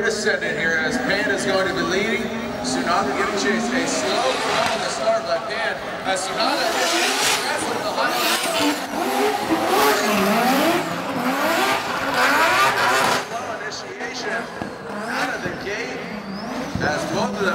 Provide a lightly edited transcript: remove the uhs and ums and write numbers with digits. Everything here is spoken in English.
ready to send it here as Pan is going to be leading. Tsunada giving chase. A slow throw on the start by Pan as Tsunada is with the high initiation out of the gate as both of them.